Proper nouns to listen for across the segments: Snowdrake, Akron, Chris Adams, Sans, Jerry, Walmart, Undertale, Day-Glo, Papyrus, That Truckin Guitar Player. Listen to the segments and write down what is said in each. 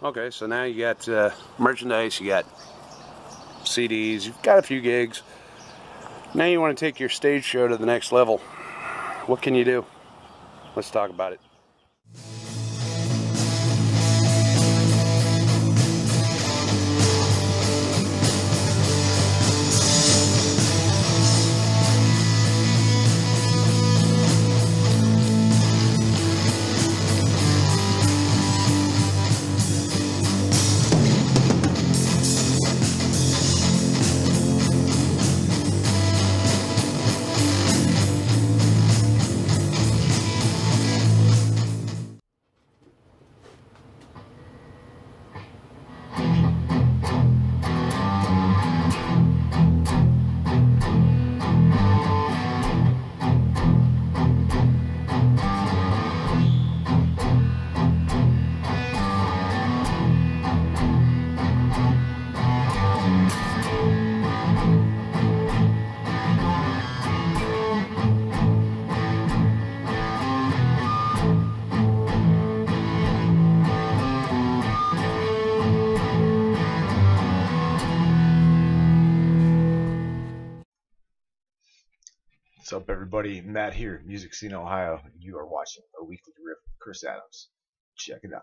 Okay, so now you got merchandise, you got CDs, you've got a few gigs. Now you want to take your stage show to the next level. What can you do? Let's talk about it. What's up, everybody? Matt here, Music Scene Ohio. You are watching The Weekly Riff with Chris Adams. Check it out.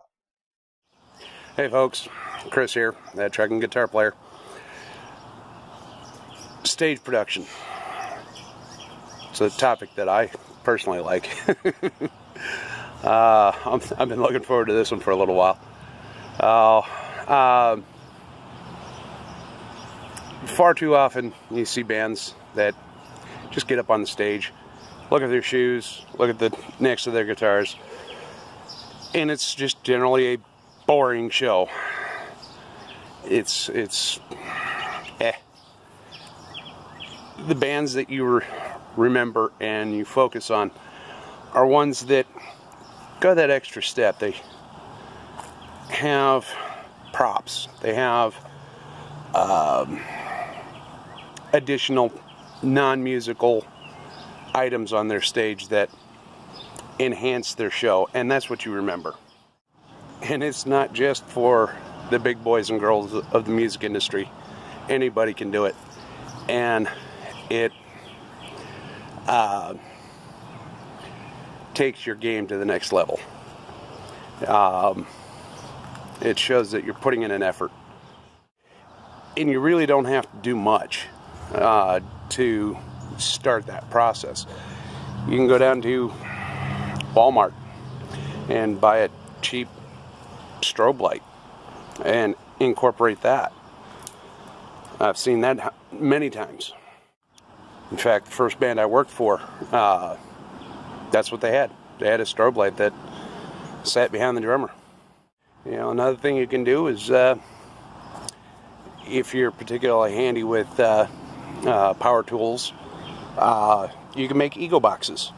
Hey folks, Chris here, That Truckin Guitar Player. Stage production. It's a topic that I personally like. I've been looking forward to this one for a little while. Far too often you see bands that just get up on the stage, look at their shoes, look at the necks of their guitars, and it's just generally a boring show. It's The bands that you remember and you focus on are ones that go that extra step. They have props. They have additional non-musical items on their stage that enhance their show, and that's what you remember. And it's not just for the big boys and girls of the music industry. Anybody can do it, and it takes your game to the next level. It shows that you're putting in an effort, and you really don't have to do much to start that process. You can go down to Walmart and buy a cheap strobe light and incorporate that. I've seen that many times. In fact, the first band I worked for, that's what they had. They had a strobe light that sat behind the drummer. You know, another thing you can do is if you're particularly handy with power tools, you can make ego boxes.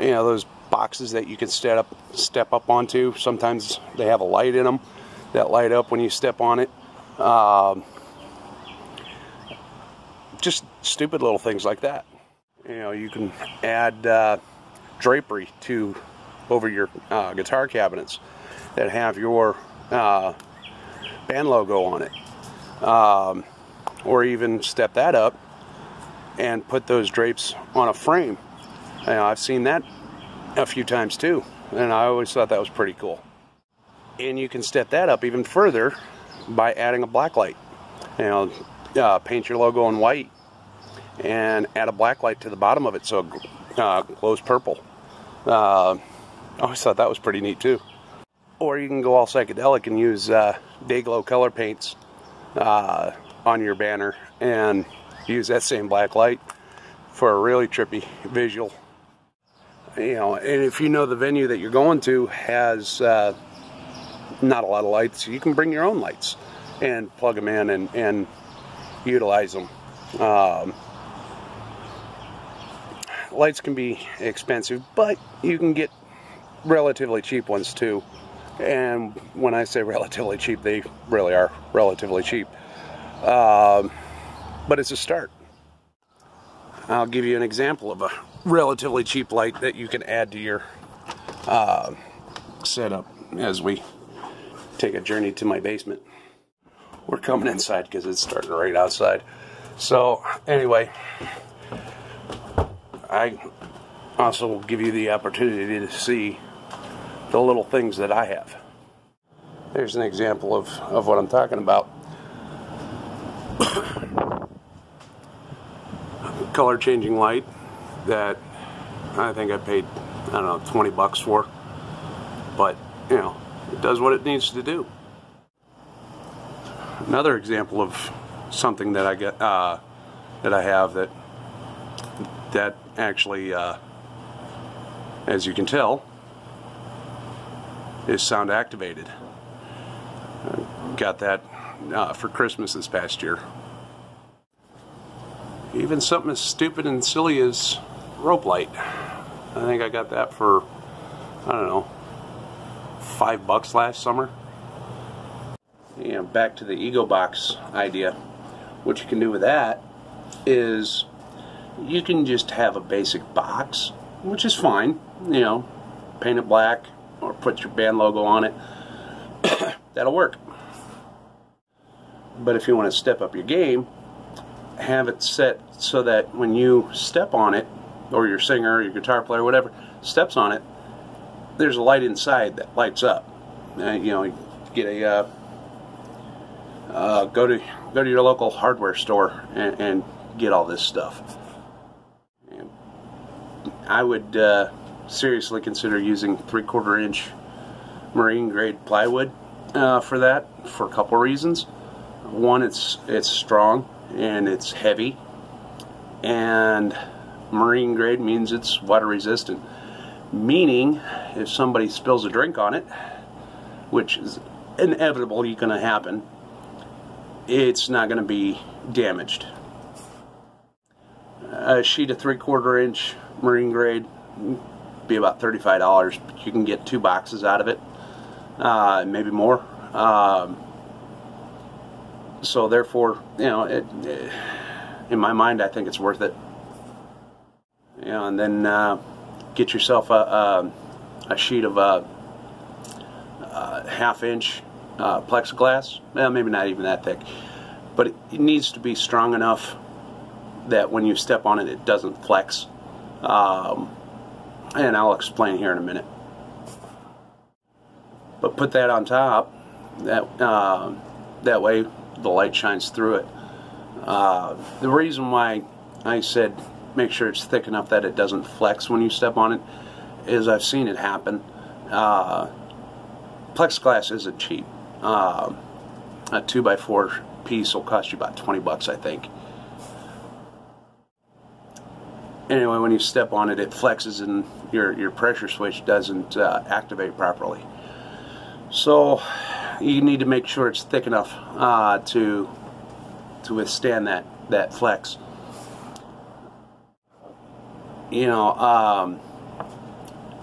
You know, those boxes that you can step up onto. Sometimes they have a light in them that light up when you step on it. Just stupid little things like that. You know, you can add drapery to over your guitar cabinets that have your band logo on it, or even step that up and put those drapes on a frame. You know, I've seen that a few times too, and I always thought that was pretty cool. And you can step that up even further by adding a black light. You know, paint your logo in white and add a black light to the bottom of it so it glows purple. I always thought that was pretty neat too. Or you can go all psychedelic and use Day-Glo color paints on your banner and use that same black light for a really trippy visual. You know, and if you know the venue that you're going to has not a lot of lights, you can bring your own lights and plug them in and utilize them. Lights can be expensive, but you can get relatively cheap ones too. And when I say relatively cheap, they really are relatively cheap. But it's a start. I'll give you an example of a relatively cheap light that you can add to your setup as we take a journey to my basement. We're coming inside because it's starting to rain outside. So anyway, I also will give you the opportunity to see the little things that I have. There's an example of what I'm talking about. Color changing light that I think I paid, I don't know, 20 bucks for. But, you know, it does what it needs to do. Another example of something that I get, that I have that actually, as you can tell, is sound activated. I got that for Christmas this past year. Even something as stupid and silly as rope light. I think I got that for, I don't know, $5 last summer. You know, back to the Ego Box idea. What you can do with that is you can just have a basic box, which is fine. You know, paint it black or put your band logo on it. That'll work. But if you want to step up your game, have it set so that when you step on it, or your singer, or your guitar player, whatever, steps on it, there's a light inside that lights up. You know, you get a go to your local hardware store and get all this stuff. And I would seriously consider using 3/4 inch marine grade plywood for that, for a couple reasons. One, it's strong and it's heavy, and marine grade means it's water resistant, meaning if somebody spills a drink on it, which is inevitably going to happen, it's not going to be damaged. A sheet of 3/4 inch marine grade would be about $35, but you can get 2 boxes out of it, maybe more. So therefore, you know, it, in my mind, I think it's worth it. You know, and then get yourself a sheet of 1/2 inch plexiglass. Well, maybe not even that thick, but it needs to be strong enough that when you step on it, it doesn't flex. And I'll explain here in a minute. But put that on top. That way, the light shines through it. The reason why I said make sure it's thick enough that it doesn't flex when you step on it is I've seen it happen. Plexiglass isn't cheap. A 2x4 piece will cost you about 20 bucks, I think. Anyway, when you step on it, it flexes and your pressure switch doesn't activate properly. So you need to make sure it's thick enough to withstand that flex. You know,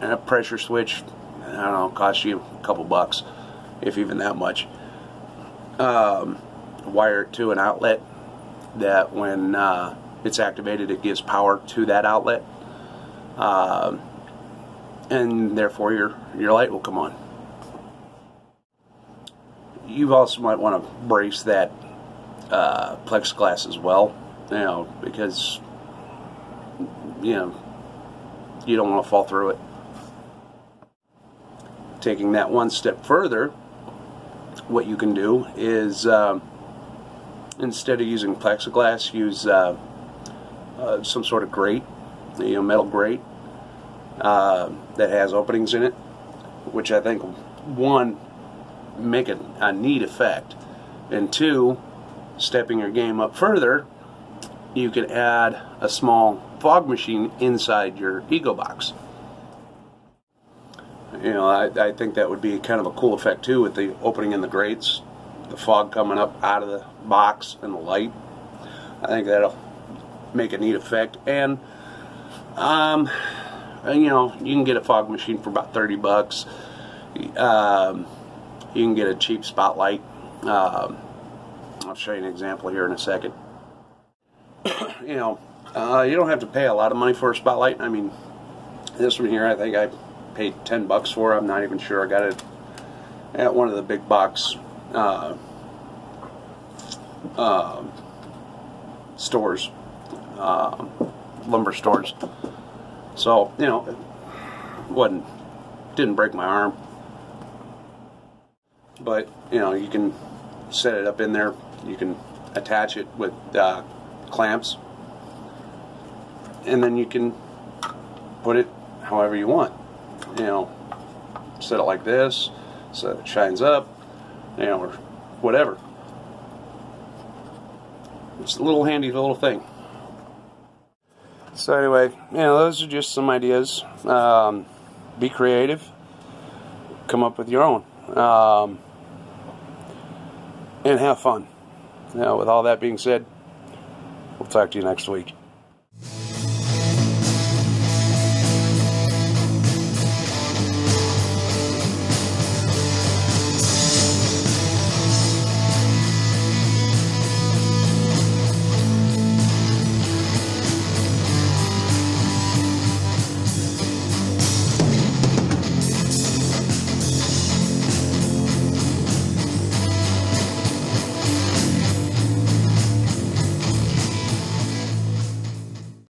and a pressure switch, I don't know, costs you a couple bucks, if even that much. Wire it to an outlet that when it's activated, it gives power to that outlet, and therefore your light will come on. You also might want to brace that plexiglass as well, you know, because, you know, you don't want to fall through it. Taking that one step further, what you can do is instead of using plexiglass, use some sort of grate, you know, metal grate that has openings in it, which I think, one, make a neat effect, and two, stepping your game up further, you can add a small fog machine inside your Ego Box. You know, I think that would be kind of a cool effect too, with the opening in the grates, the fog coming up out of the box and the light. I think that'll make a neat effect. And you know, you can get a fog machine for about 30 bucks. You can get a cheap spotlight. I'll show you an example here in a second. You know, you don't have to pay a lot of money for a spotlight. I mean, this one here, I think I paid $10 for. I'm not even sure. I got it at one of the big box stores, lumber stores. So, you know, it didn't break my arm. But, you know, you can set it up in there. You can attach it with clamps. And then you can put it however you want. You know, set it like this so that it shines up, you know, or whatever. It's a little handy little thing. So anyway, you know, those are just some ideas. Be creative. Come up with your own. And have fun. You know, with all that being said, we'll talk to you next week.